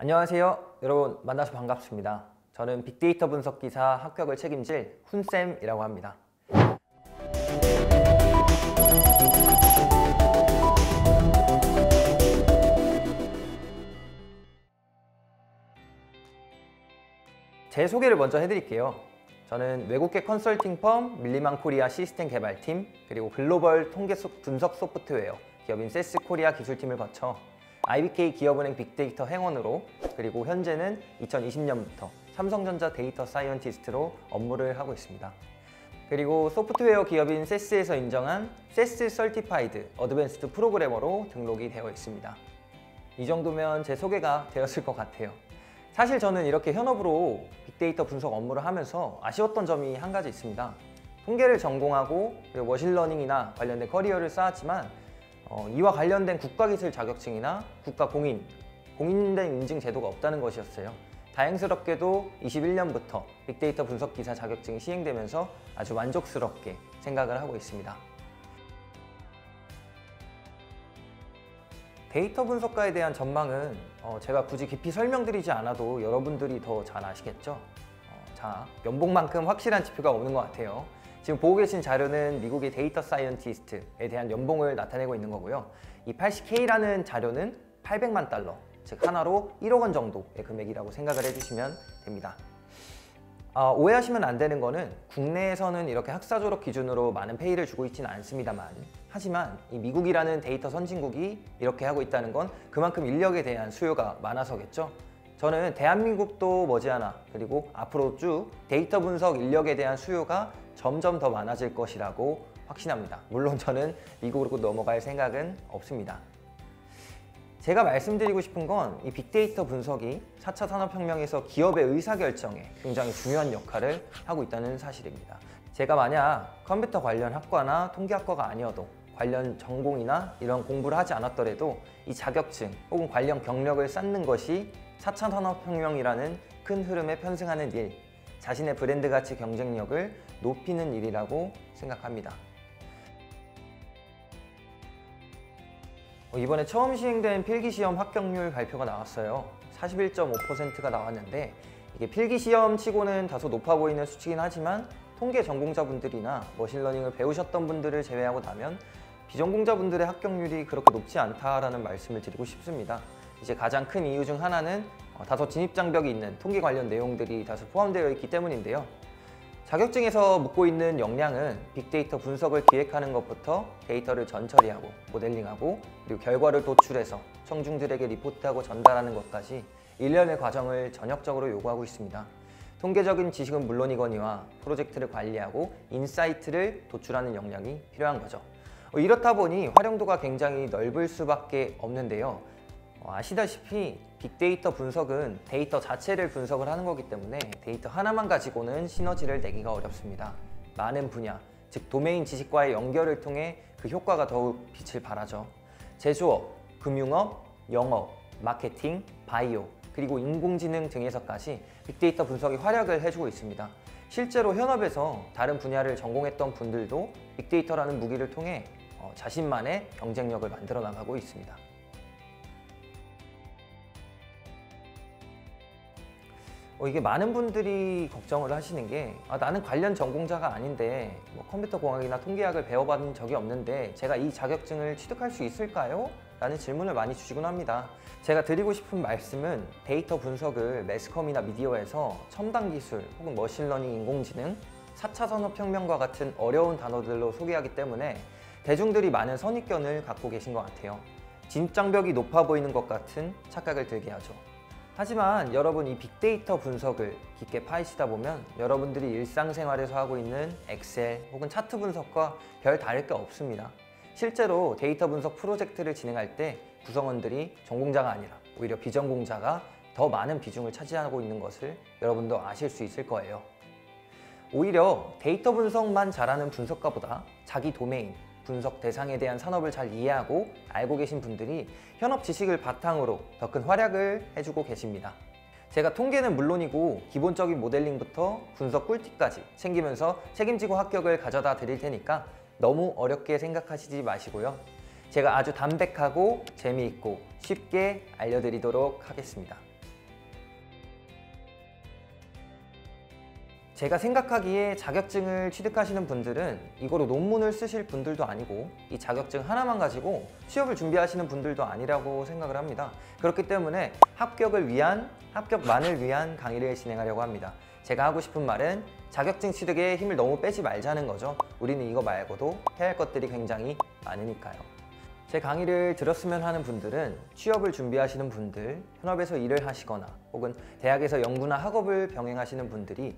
안녕하세요. 여러분 만나서 반갑습니다. 저는 빅데이터 분석 기사 합격을 책임질 훈쌤이라고 합니다. 제 소개를 먼저 해드릴게요. 저는 외국계 컨설팅 펌 밀리망코리아 시스템 개발팀, 그리고 글로벌 통계 분석 소프트웨어 기업인 SES 코리아 기술팀을 거쳐 IBK 기업은행 빅데이터 행원으로, 그리고 현재는 2020년부터 삼성전자 데이터 사이언티스트로 업무를 하고 있습니다. 그리고 소프트웨어 기업인 세스에서 인정한 SES Certified 어드밴스드 프로그래머로 등록이 되어 있습니다. 이 정도면 제 소개가 되었을 것 같아요. 사실 저는 이렇게 현업으로 빅데이터 분석 업무를 하면서 아쉬웠던 점이 한 가지 있습니다. 통계를 전공하고 그리고 머신러닝이나 관련된 커리어를 쌓았지만 이와 관련된 국가기술 자격증이나 국가공인, 공인된 인증 제도가 없다는 것이었어요. 다행스럽게도 21년부터 빅데이터 분석기사 자격증이 시행되면서 아주 만족스럽게 생각을 하고 있습니다. 데이터 분석가에 대한 전망은 제가 굳이 깊이 설명드리지 않아도 여러분들이 더 잘 아시겠죠? 자, 연봉만큼 확실한 지표가 없는 것 같아요. 지금 보고 계신 자료는 미국의 데이터 사이언티스트에 대한 연봉을 나타내고 있는 거고요. 이 80K라는 자료는 800만 달러, 즉 하나로 1억 원 정도의 금액이라고 생각을 해주시면 됩니다. 오해하시면 안 되는 거는 국내에서는 이렇게 학사 졸업 기준으로 많은 페이를 주고 있지는 않습니다만, 하지만 이 미국이라는 데이터 선진국이 이렇게 하고 있다는 건 그만큼 인력에 대한 수요가 많아서겠죠. 저는 대한민국도 머지않아, 그리고 앞으로 쭉 데이터 분석 인력에 대한 수요가 점점 더 많아질 것이라고 확신합니다. 물론 저는 미국으로 넘어갈 생각은 없습니다. 제가 말씀드리고 싶은 건 이 빅데이터 분석이 4차 산업혁명에서 기업의 의사결정에 굉장히 중요한 역할을 하고 있다는 사실입니다. 제가 만약 컴퓨터 관련 학과나 통계학과가 아니어도 관련 전공이나 이런 공부를 하지 않았더라도 이 자격증 혹은 관련 경력을 쌓는 것이 4차 산업혁명이라는 큰 흐름에 편승하는 일, 자신의 브랜드 가치 경쟁력을 높이는 일이라고 생각합니다. 이번에 처음 시행된 필기시험 합격률 발표가 나왔어요. 41.5%가 나왔는데, 이게 필기시험 치고는 다소 높아 보이는 수치긴 하지만 통계 전공자분들이나 머신러닝을 배우셨던 분들을 제외하고 나면 비전공자분들의 합격률이 그렇게 높지 않다라는 말씀을 드리고 싶습니다. 이제 가장 큰 이유 중 하나는 다소 진입장벽이 있는 통계 관련 내용들이 다소 포함되어 있기 때문인데요. 자격증에서 묻고 있는 역량은 빅데이터 분석을 기획하는 것부터 데이터를 전처리하고 모델링하고, 그리고 결과를 도출해서 청중들에게 리포트하고 전달하는 것까지 일련의 과정을 전역적으로 요구하고 있습니다. 통계적인 지식은 물론이거니와 프로젝트를 관리하고 인사이트를 도출하는 역량이 필요한 거죠. 이렇다 보니 활용도가 굉장히 넓을 수밖에 없는데요. 아시다시피 빅데이터 분석은 데이터 자체를 분석을 하는 거기 때문에 데이터 하나만 가지고는 시너지를 내기가 어렵습니다. 많은 분야, 즉 도메인 지식과의 연결을 통해 그 효과가 더욱 빛을 발하죠. 제조업, 금융업, 영업, 마케팅, 바이오, 그리고 인공지능 등에서까지 빅데이터 분석이 활약을 해주고 있습니다. 실제로 현업에서 다른 분야를 전공했던 분들도 빅데이터라는 무기를 통해 자신만의 경쟁력을 만들어 나가고 있습니다. 이게 많은 분들이 걱정을 하시는 게, 나는 관련 전공자가 아닌데 컴퓨터공학이나 통계학을 배워본 적이 없는데 제가 이 자격증을 취득할 수 있을까요? 라는 질문을 많이 주시곤 합니다. 제가 드리고 싶은 말씀은 데이터 분석을 매스컴이나 미디어에서 첨단 기술 혹은 머신러닝, 인공지능, 4차 산업혁명과 같은 어려운 단어들로 소개하기 때문에 대중들이 많은 선입견을 갖고 계신 것 같아요. 진입장벽이 높아 보이는 것 같은 착각을 들게 하죠. 하지만 여러분, 이 빅데이터 분석을 깊게 파헤치다 보면 여러분들이 일상생활에서 하고 있는 엑셀 혹은 차트 분석과 별 다를 게 없습니다. 실제로 데이터 분석 프로젝트를 진행할 때 구성원들이 전공자가 아니라 오히려 비전공자가 더 많은 비중을 차지하고 있는 것을 여러분도 아실 수 있을 거예요. 오히려 데이터 분석만 잘하는 분석가보다 자기 도메인, 분석 대상에 대한 산업을 잘 이해하고 알고 계신 분들이 현업 지식을 바탕으로 더 큰 활약을 해주고 계십니다. 제가 통계는 물론이고 기본적인 모델링부터 분석 꿀팁까지 챙기면서 책임지고 합격을 가져다 드릴 테니까 너무 어렵게 생각하시지 마시고요. 제가 아주 담백하고 재미있고 쉽게 알려드리도록 하겠습니다. 제가 생각하기에 자격증을 취득하시는 분들은 이거로 논문을 쓰실 분들도 아니고 이 자격증 하나만 가지고 취업을 준비하시는 분들도 아니라고 생각을 합니다. 그렇기 때문에 합격을 위한, 합격만을 위한 강의를 진행하려고 합니다. 제가 하고 싶은 말은 자격증 취득에 힘을 너무 빼지 말자는 거죠. 우리는 이거 말고도 해야 할 것들이 굉장히 많으니까요. 제 강의를 들었으면 하는 분들은 취업을 준비하시는 분들, 현업에서 일을 하시거나 혹은 대학에서 연구나 학업을 병행하시는 분들이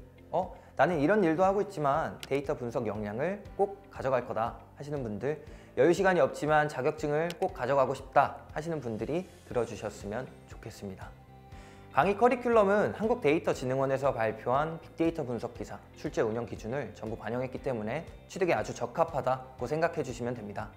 나는 이런 일도 하고 있지만 데이터 분석 역량을 꼭 가져갈 거다 하시는 분들, 여유 시간이 없지만 자격증을 꼭 가져가고 싶다 하시는 분들이 들어주셨으면 좋겠습니다. 강의 커리큘럼은 한국데이터지능원에서 발표한 빅데이터 분석 기사, 출제 운영 기준을 전부 반영했기 때문에 취득에 아주 적합하다고 생각해 주시면 됩니다.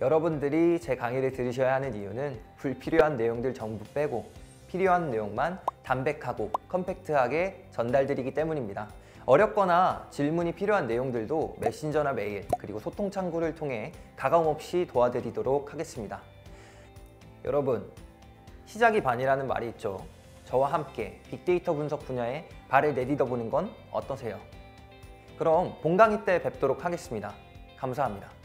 여러분들이 제 강의를 들으셔야 하는 이유는 불필요한 내용들 전부 빼고 필요한 내용만 담백하고 컴팩트하게 전달드리기 때문입니다. 어렵거나 질문이 필요한 내용들도 메신저나 메일, 그리고 소통 창구를 통해 가감 없이 도와드리도록 하겠습니다. 여러분, 시작이 반이라는 말이 있죠. 저와 함께 빅데이터 분석 분야에 발을 내딛어 보는 건 어떠세요? 그럼 본 강의 때 뵙도록 하겠습니다. 감사합니다.